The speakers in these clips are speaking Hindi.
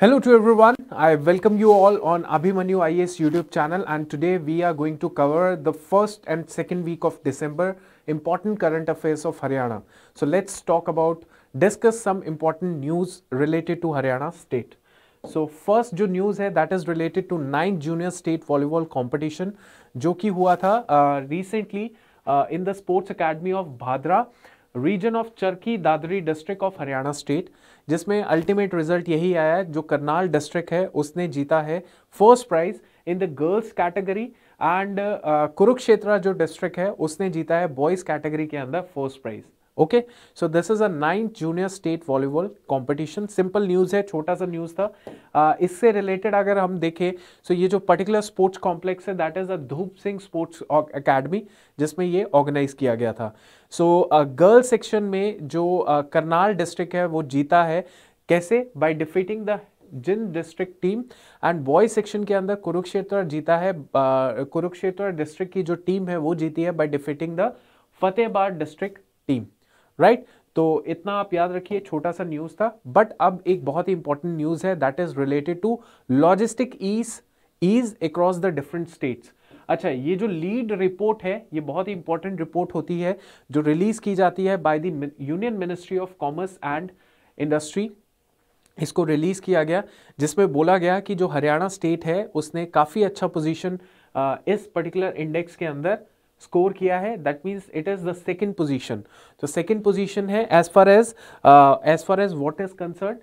Hello to everyone. I welcome you all on Abhimanu IAS YouTube channel, and today we are going to cover the first and second week of December important current affairs of Haryana. So let's discuss some important news related to Haryana state. So first जो news है that is related to 9th junior state volleyball competition जो कि हुआ था recently in the sports academy of Bhadra region of Charkhi Dadri district of Haryana state, जिसमें ultimate result यही आया है जो करनाल district है उसने जीता है first prize in the girls category and Kurukshetra जो district है उसने जीता है boys category के अंदर first prize. Okay, so this is a 9th junior state volleyball competition. Simple news है, छोटा सा news था. इससे related अगर हम देखें, so ये जो particular sports complex है, that is a धूप सिंह sports academy, जिसमें ये organize किया गया था. So girls section में जो करनाल district है, वो जीता है. कैसे? By defeating the Jind district team and boy section के अंदर कुरुक्षेत्र जीता है. कुरुक्षेत्र डिस्ट्रिक्ट की जो टीम है, वो जीती है by defeating the Fatehabad district team. Right तो इतना आप याद रखिए, छोटा सा न्यूज था. बट अब एक बहुत ही इंपॉर्टेंट न्यूज है that is related to logistic ease across the different states. अच्छा, ये जो लीड रिपोर्ट है ये बहुत ही इंपॉर्टेंट रिपोर्ट होती है जो रिलीज की जाती है by the union ministry of commerce and industry. इसको रिलीज किया गया जिसमें बोला गया कि जो हरियाणा स्टेट है उसने काफी अच्छा पोजिशन इस पर्टिकुलर इंडेक्स के अंदर स्कोर किया है. That means it is the second position. तो सेकंड पोजीशन है as far as what is concern.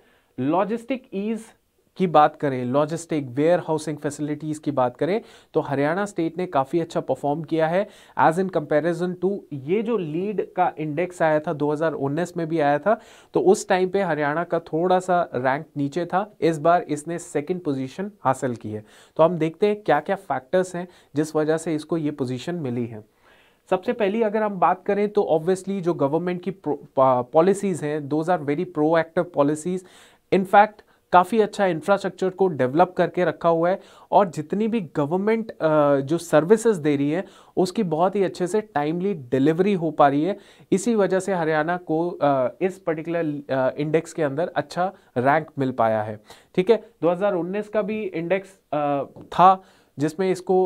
Logistic ease की बात करें, लॉजिस्टिक वेयर हाउसिंग फैसिलिटीज की बात करें तो हरियाणा स्टेट ने काफ़ी अच्छा परफॉर्म किया है एज इन कंपैरिजन टू ये जो लीड का इंडेक्स आया था 2019 में भी आया था तो उस टाइम पे हरियाणा का थोड़ा सा रैंक नीचे था. इस बार इसने सेकंड पोजीशन हासिल की है. तो हम देखते हैं क्या क्या फैक्टर्स हैं जिस वजह से इसको ये पोजीशन मिली है. सबसे पहली अगर हम बात करें तो ऑब्वियसली जो गवर्नमेंट की पॉलिसीज़ हैं those are very proactive policies. In fact काफ़ी अच्छा इंफ्रास्ट्रक्चर को डेवलप करके रखा हुआ है और जितनी भी गवर्नमेंट जो सर्विसेज दे रही है उसकी बहुत ही अच्छे से टाइमली डिलीवरी हो पा रही है. इसी वजह से हरियाणा को इस पर्टिकुलर इंडेक्स के अंदर अच्छा रैंक मिल पाया है. ठीक है, 2019 का भी इंडेक्स था जिसमें इसको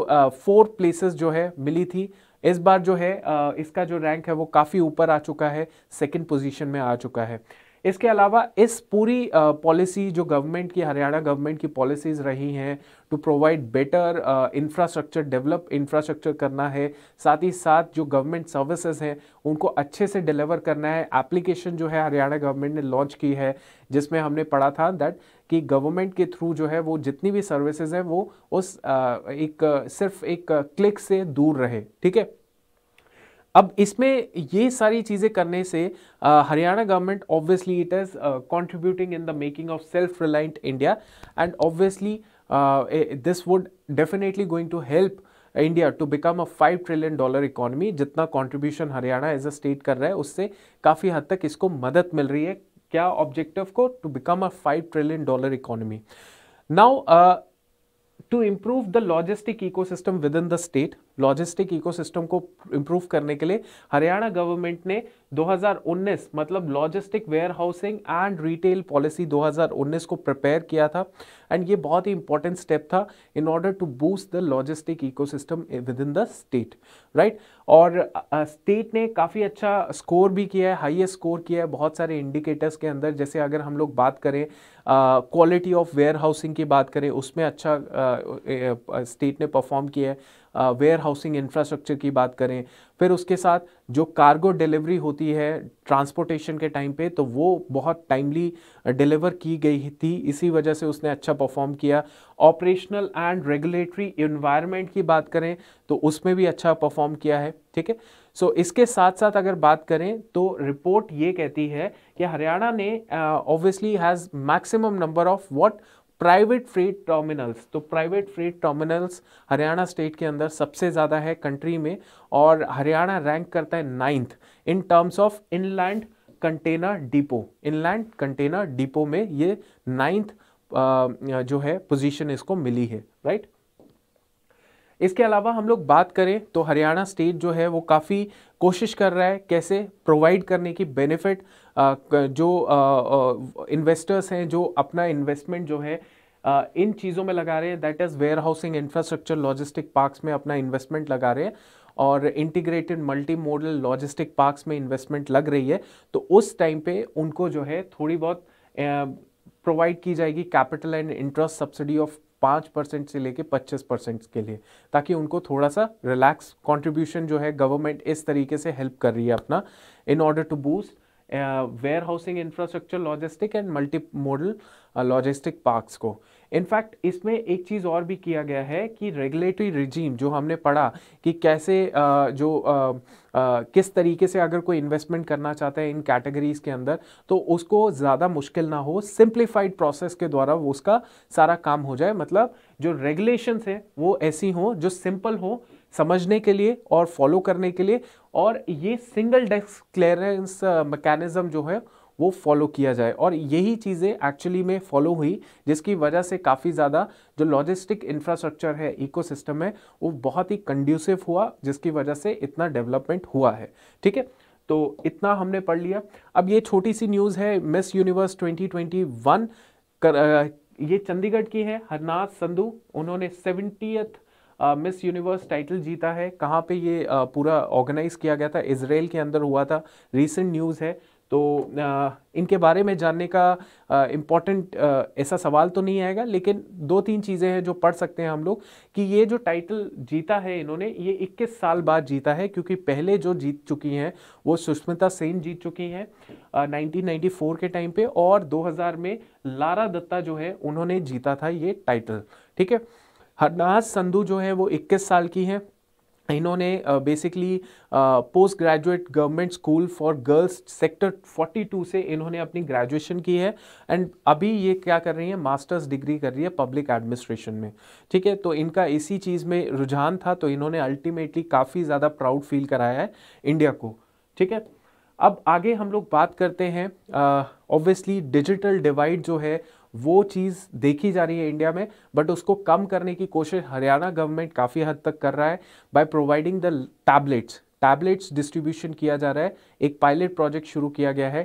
4 प्लेसेस जो है मिली थी. इस बार जो है इसका जो रैंक है वो काफ़ी ऊपर आ चुका है, सेकेंड पोजिशन में आ चुका है. इसके अलावा इस पूरी पॉलिसी जो गवर्नमेंट की हरियाणा गवर्नमेंट की पॉलिसीज़ रही हैं to provide better infrastructure, develop infrastructure करना है, साथ ही साथ जो गवर्नमेंट सर्विसेज हैं उनको अच्छे से डिलीवर करना है. एप्लीकेशन जो है हरियाणा गवर्नमेंट ने लॉन्च की है जिसमें हमने पढ़ा था दैट कि गवर्नमेंट के थ्रू जो है वो जितनी भी सर्विसेज हैं वो उस सिर्फ एक क्लिक से दूर रहे. ठीक है, अब इसमें ये सारी चीज़ें करने से Haryana government obviously it is contributing in the making of self reliant India and obviously this would definitely going to help India to become a $5 trillion economy. जितना contribution Haryana as a state कर रहा है उससे काफ़ी हद तक इसको मदद मिल रही है. क्या ऑब्जेक्टिव को? To become a $5 trillion economy. Now to improve the logistic ecosystem within the state, logistic ecosystem को इम्प्रूव करने के लिए हरियाणा गवर्नमेंट ने 2019 मतलब logistic warehousing and retail policy 2019 को प्रिपेयर किया था एंड ये बहुत ही इंपॉर्टेंट स्टेप था in order to boost the logistic ecosystem within the state. Right, और स्टेट ने काफ़ी अच्छा स्कोर भी किया है, हाईएस्ट स्कोर किया है बहुत सारे इंडिकेटर्स के अंदर. जैसे अगर हम लोग बात करें क्वालिटी ऑफ वेयर हाउसिंग की बात करें उसमें अच्छा स्टेट ने परफॉर्म किया है. वेयर हाउसिंग इंफ्रास्ट्रक्चर की बात करें, फिर उसके साथ जो कार्गो डिलीवरी होती है ट्रांसपोर्टेशन के टाइम पे तो वो बहुत टाइमली डिलीवर की गई थी, इसी वजह से उसने अच्छा परफॉर्म किया. ऑपरेशनल एंड रेगुलेटरी एनवायरनमेंट की बात करें तो उसमें भी अच्छा परफॉर्म किया है. ठीक है, सो इसके साथ साथ अगर बात करें तो रिपोर्ट ये कहती है कि हरियाणा ने obviously has maximum number of what private freight terminals. तो private freight terminals Haryana state के अंदर सबसे ज़्यादा है कंट्री में और हरियाणा रैंक करता है 9th in terms of inland container depot. Inland container depot में ये 9th जो है पोजीशन इसको मिली है. राइट, इसके अलावा हम लोग बात करें तो हरियाणा स्टेट जो है वो काफ़ी कोशिश कर रहा है कैसे प्रोवाइड करने की बेनिफिट जो इन्वेस्टर्स हैं जो अपना इन्वेस्टमेंट जो है इन चीज़ों में लगा रहे हैं, that is warehousing, infrastructure, logistic parks में अपना इन्वेस्टमेंट लगा रहे हैं और integrated multi model logistic parks में इन्वेस्टमेंट लग रही है, तो उस टाइम पे उनको जो है थोड़ी बहुत प्रोवाइड की जाएगी capital and interest subsidy of 5% से लेके 25% के लिए, ताकि उनको थोड़ा सा रिलैक्स कंट्रीब्यूशन जो है गवर्नमेंट इस तरीके से हेल्प कर रही है अपना in order to boost warehousing, infrastructure, logistic and multi model logistic parks को। इनफैक्ट इसमें एक चीज़ और भी किया गया है कि रेगुलेटरी रिजीम जो हमने पढ़ा कि कैसे किस तरीके से अगर कोई इन्वेस्टमेंट करना चाहता है इन कैटेगरीज़ के अंदर तो उसको ज़्यादा मुश्किल ना हो, सिंप्लीफाइड प्रोसेस के द्वारा वो उसका सारा काम हो जाए। मतलब जो रेगुलेशंस हैं वो ऐसी हों जो सिंपल हो समझने के लिए और फॉलो करने के लिए, और ये सिंगल डेस्क क्लियरेंस मैकेनिज़्म जो है वो फॉलो किया जाए, और यही चीज़ें एक्चुअली में फॉलो हुई जिसकी वजह से काफ़ी ज़्यादा जो लॉजिस्टिक इंफ्रास्ट्रक्चर है, इकोसिस्टम है, वो बहुत ही कंड्यूसिव हुआ जिसकी वजह से इतना डेवलपमेंट हुआ है। ठीक है, तो इतना हमने पढ़ लिया। अब ये छोटी सी न्यूज़ है, मिस यूनिवर्स 2021 ये चंडीगढ़ की है हरनाज संधू, उन्होंने 70th मिस यूनिवर्स टाइटल जीता है। कहाँ पे ये पूरा ऑर्गेनाइज किया गया था? इजराइल के अंदर हुआ था, रीसेंट न्यूज़ है। तो इनके बारे में जानने का इम्पोर्टेंट ऐसा सवाल तो नहीं आएगा, लेकिन दो तीन चीज़ें हैं जो पढ़ सकते हैं हम लोग कि ये जो टाइटल जीता है इन्होंने, ये 21 साल बाद जीता है, क्योंकि पहले जो जीत चुकी हैं वो सुष्मिता सेन जीत चुकी हैं 1994 के टाइम पे, और 2000 में लारा दत्ता जो है उन्होंने जीता था ये टाइटल। ठीक है, हरनाज संधू जो है वो 21 साल की हैं। इन्होंने basically post graduate government school for girls sector 42 से इन्होंने अपनी ग्रेजुएशन की है, एंड अभी ये क्या कर रही हैं, मास्टर्स डिग्री कर रही है पब्लिक एडमिनिस्ट्रेशन में। ठीक है, तो इनका इसी चीज़ में रुझान था, तो इन्होंने अल्टीमेटली काफ़ी ज़्यादा प्राउड फील कराया है इंडिया को। ठीक है, अब आगे हम लोग बात करते हैं। ऑब्वियसली डिजिटल डिवाइड जो है वो चीज़ देखी जा रही है इंडिया में, बट उसको कम करने की कोशिश हरियाणा गवर्नमेंट काफ़ी हद तक कर रहा है by providing the tablets distribution किया जा रहा है। एक पायलट प्रोजेक्ट शुरू किया गया है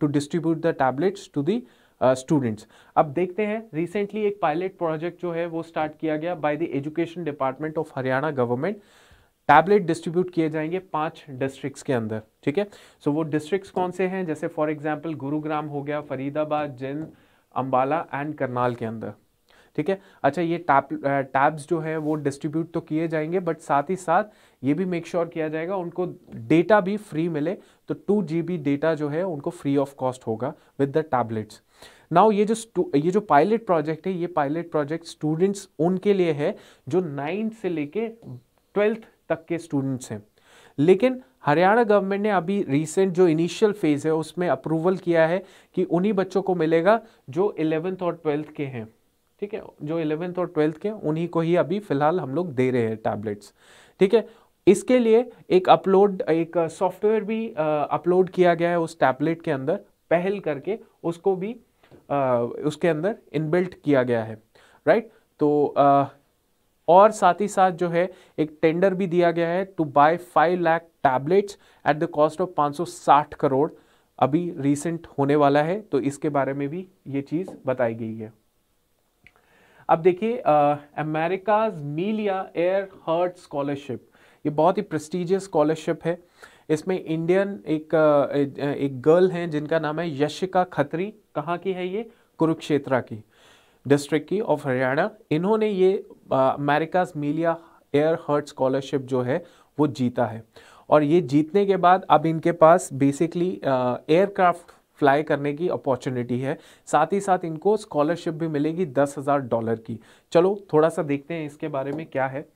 to distribute the tablets to the students. अब देखते हैं, रिसेंटली एक पायलट प्रोजेक्ट जो है वो स्टार्ट किया गया by the education department of Haryana government. Tablet distribute किए जाएंगे 5 डिस्ट्रिक्ट्स के अंदर। ठीक है, सो वो डिस्ट्रिक्ट्स कौन से हैं, जैसे फॉर एग्जांपल गुरुग्राम हो गया, फरीदाबाद, जिंद, अंबाला एंड करनाल के अंदर। ठीक है, अच्छा ये टैब्स जो है वो डिस्ट्रीब्यूट तो किए जाएंगे, बट साथ ही साथ ये भी मेक श्योर किया जाएगा उनको डेटा भी फ्री मिले, तो 2 GB डेटा जो है उनको फ्री ऑफ कॉस्ट होगा विद द टैबलेट्स। नाउ ये जो पायलट प्रोजेक्ट है, ये पायलट प्रोजेक्ट स्टूडेंट्स उनके लिए है जो 9th से लेके 12th तक के स्टूडेंट्स हैं, लेकिन हरियाणा गवर्नमेंट ने अभी रिसेंट जो इनिशियल फेज़ है उसमें अप्रूवल किया है कि उन्हीं बच्चों को मिलेगा जो 11th और 12th के हैं। ठीक है, जो 11th और 12th के उन्हीं को ही अभी फ़िलहाल हम लोग दे रहे हैं टैबलेट्स। ठीक है, इसके लिए एक सॉफ्टवेयर भी अपलोड किया गया है उस टैबलेट के अंदर, पहल करके उसको भी उसके अंदर इनबिल्ट किया गया है, राइट। तो और साथ ही साथ जो है एक टेंडर भी दिया गया है to buy 5 lakh tablets at the cost of 560 crore अभी रिसेंट होने वाला है, तो इसके बारे में भी ये चीज़ बताई गई है। अब देखिए, अमेरिकाज मीलिया एयरहार्ट स्कॉलरशिप, ये बहुत ही प्रेस्टीजियस स्कॉलरशिप है। इसमें इंडियन एक गर्ल हैं जिनका नाम है यशिका खत्री। कहाँ की है ये? कुरुक्षेत्रा की डिस्ट्रिक्ट की ऑफ हरियाणा। इन्होंने ये अमेरिकाज मीलिया एयरहार्ट स्कॉलरशिप जो है वो जीता है, और ये जीतने के बाद अब इनके पास बेसिकली एयरक्राफ्ट फ्लाई करने की अपॉर्चुनिटी है, साथ ही साथ इनको स्कॉलरशिप भी मिलेगी $10,000 की। चलो थोड़ा सा देखते हैं इसके बारे में क्या है।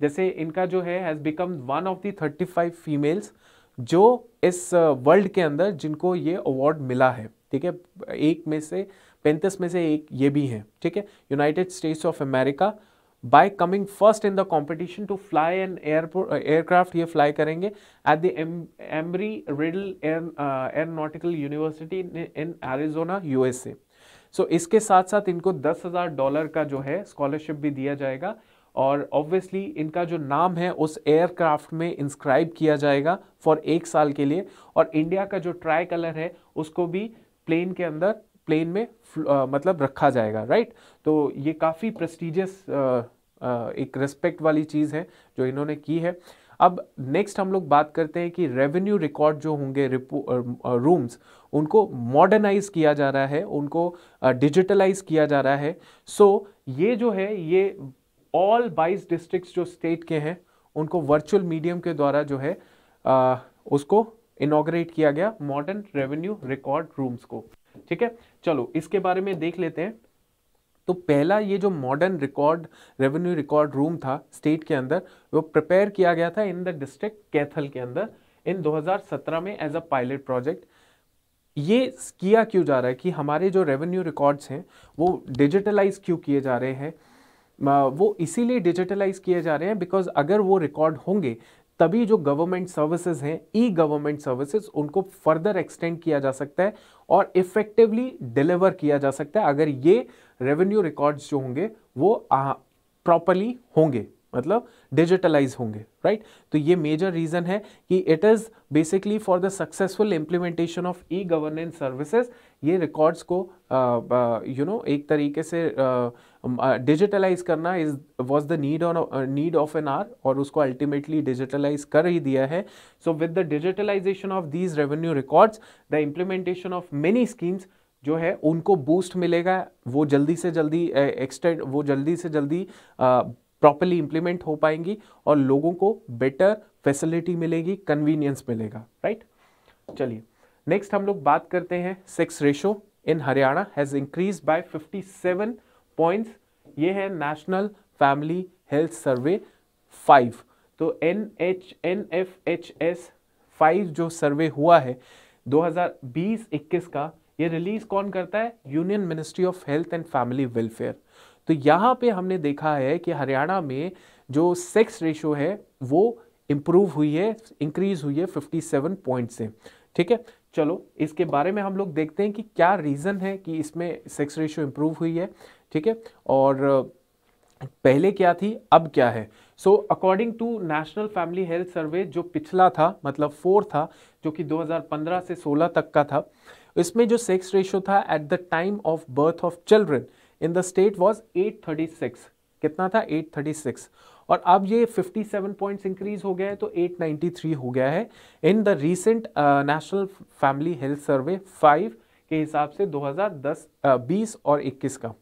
जैसे इनका जो है has become one of the 35 females जो इस वर्ल्ड के अंदर जिनको ये अवार्ड मिला है। ठीक है, 35 में से 1 ये भी हैं। ठीक है, United States of America by coming first in the competition to fly an aircraft. ये फ्लाई करेंगे at the Embry riddle aeronautical university in Arizona USA. So इसके साथ साथ इनको $10,000 का जो है स्कॉलरशिप भी दिया जाएगा, और ऑब्वियसली इनका जो नाम है उस एयरक्राफ्ट में इंस्क्राइब किया जाएगा फॉर एक साल के लिए, और इंडिया का जो ट्राई कलर है उसको भी प्लेन के अंदर प्लेन में मतलब रखा जाएगा, राइट। तो ये काफ़ी प्रेस्टीजियस एक रिस्पेक्ट वाली चीज़ है जो इन्होंने की है। अब नेक्स्ट हम लोग बात करते हैं कि रेवेन्यू रिकॉर्ड जो होंगे रूम्स उनको मॉडर्नाइज किया जा रहा है, उनको डिजिटलाइज किया जा रहा है। सो ये जो है ये ऑल 22 डिस्ट्रिक्ट्स जो स्टेट के हैं उनको वर्चुअल मीडियम के द्वारा जो है उसको इनॉग्रेट किया गया, मॉडर्न रेवेन्यू रिकॉर्ड रूम्स को, ठीक है। चलो इसके बारे में देख लेते हैं। तो पहला ये जो modern record revenue record room था स्टेट के अंदर, वो प्रिपेयर किया गया था इन द डिस्ट्रिक्ट कैथल के अंदर इन 2017 में एज अ पायलट प्रोजेक्ट। ये किया क्यों जा रहा है कि हमारे जो रेवेन्यू रिकॉर्ड्स हैं वो डिजिटलाइज क्यों किए जा रहे हैं? वो इसीलिए डिजिटलाइज किए जा रहे हैं बिकॉज अगर वो रिकॉर्ड होंगे तभी जो गवर्नमेंट सर्विसेज हैं, ई गवर्नमेंट सर्विसेज, उनको फर्दर एक्सटेंड किया जा सकता है और इफेक्टिवली डिलीवर किया जा सकता है अगर ये रेवेन्यू रिकॉर्ड्स जो होंगे वो प्रॉपरली होंगे, मतलब डिजिटलाइज होंगे, राइट। तो ये मेजर रीज़न है कि it is basically for the successful implementation of e governance services. ये रिकॉर्ड्स को एक तरीके से डिजिटलाइज करना was the need of an hour, और उसको अल्टीमेटली डिजिटलाइज कर ही दिया है। So with the digitalisation of these revenue records the implementation of many schemes जो है उनको बूस्ट मिलेगा, वो जल्दी से जल्दी एक्सटेंड, वो जल्दी से जल्दी प्रॉपरली इम्प्लीमेंट हो पाएंगी और लोगों को बेटर फैसिलिटी मिलेगी, कन्वीनियंस मिलेगा, राइट। चलिए नेक्स्ट हम लोग बात करते हैं, sex ratio in Haryana has increase by 57 points. ये है नेशनल फैमिली हेल्थ सर्वे 5, तो NHNFHS 5 जो सर्वे हुआ है 2020-21 का, ये रिलीज कौन करता है? Union ministry of health and family welfare. तो यहाँ पे हमने देखा है कि हरियाणा में जो सेक्स रेशो है वो इम्प्रूव हुई है, इंक्रीज हुई है 57 पॉइंट से, ठीक है। चलो इसके बारे में हम लोग देखते हैं कि क्या रीज़न है कि इसमें सेक्स रेशो इम्प्रूव हुई है, ठीक है, और पहले क्या थी अब क्या है। So according to national family health survey जो पिछला था, मतलब 4 था, जो कि 2015 से 16 तक का था, इसमें जो सेक्स रेशो था at the time of birth of children in the state was 836। कितना था? 836, और अब ये 57 पॉइंट्स इंक्रीज हो गया है तो 893 हो गया है in the recent national family health survey 5 के हिसाब से 2010-20 और 21 का।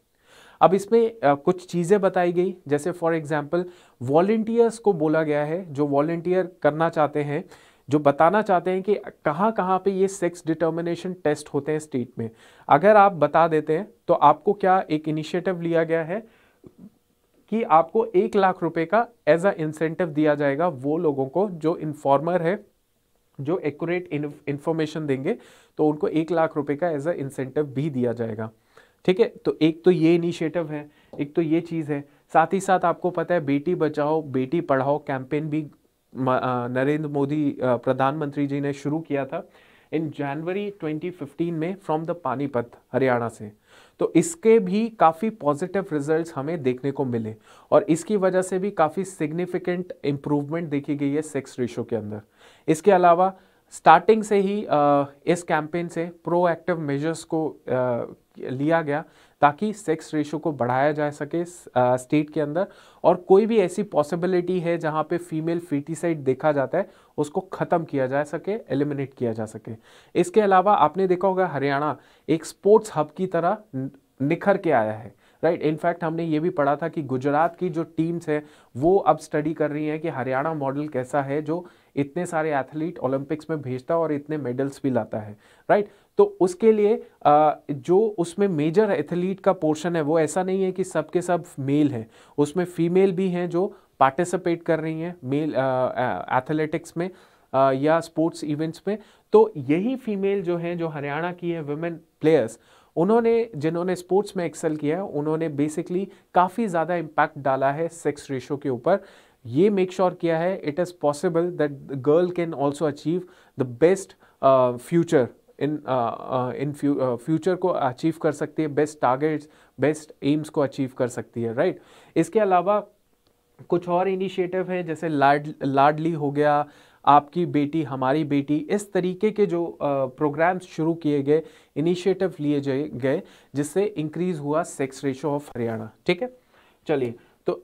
अब इसमें कुछ चीज़ें बताई गई, जैसे फॉर एग्जांपल वॉलंटियर्स को बोला गया है, जो वॉलंटियर करना चाहते हैं, जो बताना चाहते हैं कि कहाँ कहाँ पे ये सेक्स डिटर्मिनेशन टेस्ट होते हैं स्टेट में, अगर आप बता देते हैं तो आपको क्या एक इनिशिएटिव लिया गया है कि आपको 1 लाख रुपए का एज अ इंसेंटिव दिया जाएगा वो लोगों को जो इन्फॉर्मर है, जो एक्यूरेट इन्फॉर्मेशन देंगे, तो उनको 1 लाख रुपए का एज अ इंसेंटिव भी दिया जाएगा, ठीक है। तो एक तो ये इनिशिएटिव है, एक तो ये चीज़ है, साथ ही साथ आपको पता है बेटी बचाओ बेटी पढ़ाओ कैंपेन भी नरेंद्र मोदी प्रधानमंत्री जी ने शुरू किया था इन जनवरी 2015 में फ्रॉम द पानीपत हरियाणा से। तो इसके भी काफ़ी पॉजिटिव रिजल्ट्स हमें देखने को मिले और इसकी वजह से भी काफ़ी सिग्निफिकेंट इम्प्रूवमेंट देखी गई है सेक्स रेशो के अंदर। इसके अलावा स्टार्टिंग से ही इस कैंपेन से प्रोएक्टिव मेजर्स को लिया गया ताकि सेक्स रेशो को बढ़ाया जा सके स्टेट के अंदर, और कोई भी ऐसी पॉसिबिलिटी है जहां पे फीमेल फीटिसाइड देखा जाता है उसको ख़त्म किया जा सके, एलिमिनेट किया जा सके। इसके अलावा आपने देखा होगा हरियाणा एक स्पोर्ट्स हब की तरह निखर के आया है, राइट। इनफैक्ट हमने ये भी पढ़ा था कि गुजरात की जो टीम्स हैं वो अब स्टडी कर रही हैं कि हरियाणा मॉडल कैसा है जो इतने सारे एथलीट ओलंपिक्स में भेजता है और इतने मेडल्स भी लाता है, राइट। तो उसके लिए जो उसमें मेजर एथलीट का पोर्शन है वो ऐसा नहीं है कि सब के सब मेल हैं, उसमें फीमेल भी हैं जो पार्टिसिपेट कर रही हैं मेल एथलेटिक्स में या स्पोर्ट्स इवेंट्स में। तो यही फीमेल जो हैं, जो हरियाणा की है वुमेन प्लेयर्स, उन्होंने जिन्होंने स्पोर्ट्स में एक्सेल किया है उन्होंने बेसिकली काफ़ी ज़्यादा इम्पैक्ट डाला है सेक्स रेशो के ऊपर। ये मेक श्योर किया है it is possible that the girl can also achieve the best future in future को अचीव कर सकती है, बेस्ट टारगेट्स, बेस्ट एम्स को अचीव कर सकती है, राइट। इसके अलावा कुछ और इनिशिएटिव हैं जैसे लाडली हो गया, आपकी बेटी हमारी बेटी, इस तरीके के जो प्रोग्राम्स शुरू किए गए, इनिशिएटिव लिए गए जिससे इंक्रीज हुआ सेक्स रेशियो ऑफ हरियाणा। ठीक है, चलिए तो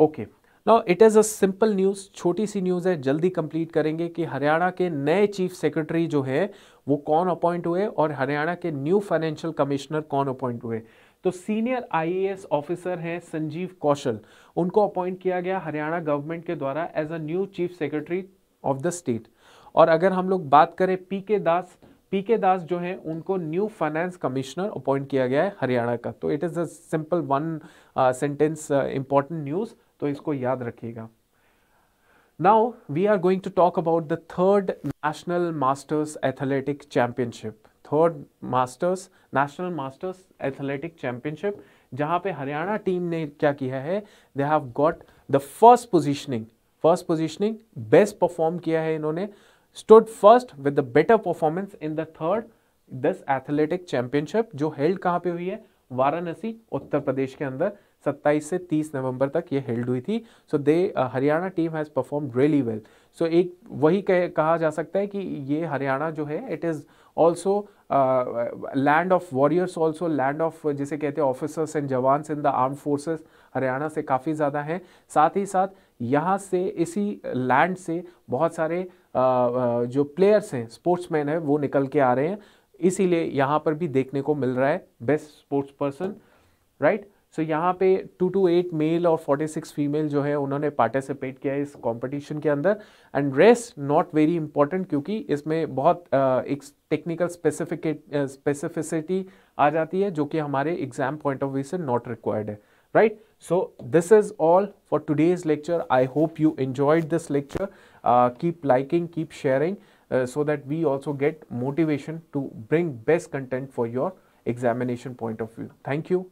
okay, now it is a simple news, छोटी सी न्यूज़ है, जल्दी कंप्लीट करेंगे कि हरियाणा के नए चीफ सेक्रेटरी जो है वो कौन अपॉइंट हुए और हरियाणा के न्यू फाइनेंशियल कमिश्नर कौन अपॉइंट हुए। तो सीनियर आईएएस ऑफिसर हैं संजीव कौशल, उनको अपॉइंट किया गया हरियाणा गवर्नमेंट के द्वारा as a new chief secretary of the state. और अगर हम लोग बात करें पीके दास जो हैं उनको न्यू फाइनेंस कमिश्नर अपॉइंट किया गया है हरियाणा का। तो it is a simple one sentence important news, तो इसको याद रखिएगा। Now we are going to talk about the third national masters athletic championship, national masters athletic championship, जहां पे हरियाणा टीम ने क्या किया है, they have got the first positioning, best perform किया है इन्होंने, stood first with the better performance in the third this athletic championship, जो हेल्ड कहां पे हुई है, वाराणसी उत्तर प्रदेश के अंदर 27 से 30 नवंबर तक ये हेल्ड हुई थी। So they Haryana team has perform really well. So एक वही कहा जा सकता है कि ये हरियाणा जो है it is also land of warriors, also land of जिसे कहते हैं officers and jawans in the arm forces, Haryana से काफ़ी ज़्यादा हैं। साथ ही साथ यहाँ से इसी लैंड से बहुत सारे जो प्लेयर्स हैं, स्पोर्ट्समैन हैं, वो निकल के आ रहे हैं, इसीलिए यहाँ पर भी देखने को मिल रहा है best sports person, right. So यहाँ पे 228 मेल और 46 फीमेल जो है उन्होंने पार्टिसिपेट किया है इस कंपटीशन के अंदर। And race not very important, क्योंकि इसमें बहुत एक टेक्निकल स्पेसिफिसिटी आ जाती है जो कि हमारे एग्जाम पॉइंट ऑफ व्यू से नॉट रिक्वायर्ड है, right. So this is all for today's lecture. I hope you enjoyed this lecture. Keep liking, keep sharing, so that we also get motivation to bring best content for your examination point of view. Thank you.